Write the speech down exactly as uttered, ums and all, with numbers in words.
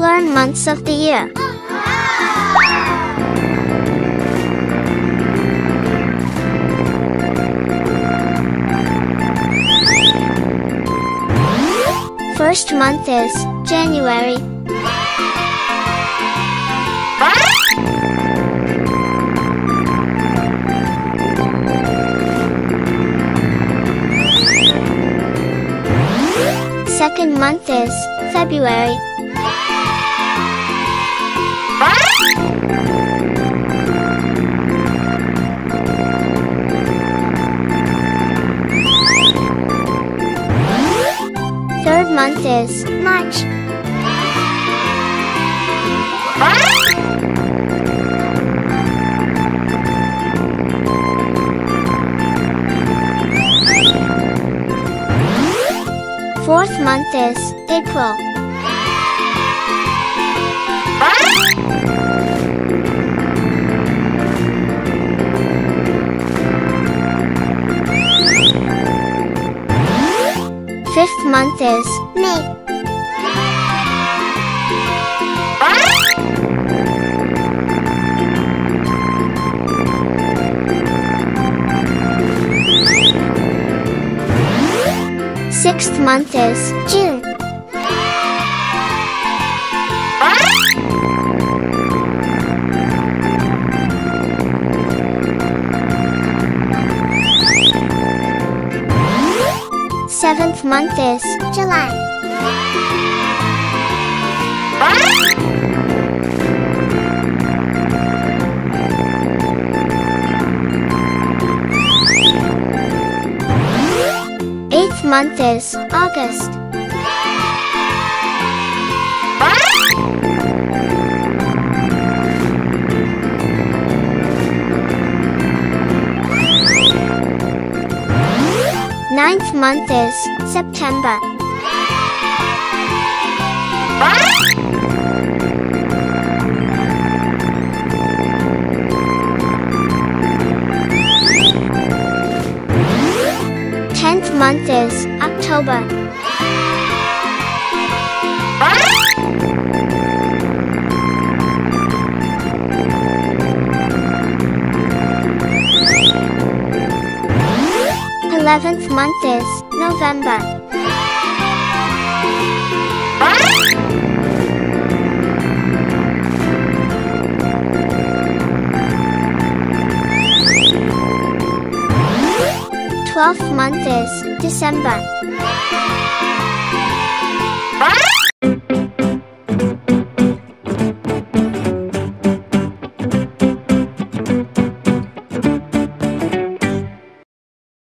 learn months of the year. First month is January. Second month is February. Third month is March. Fourth month is April. Fifth month is May. Sixth month is June. Seventh month is July. Eighth month is August. Ninth month is September. Tenth month is October. Eleventh month is November. Twelfth month is December.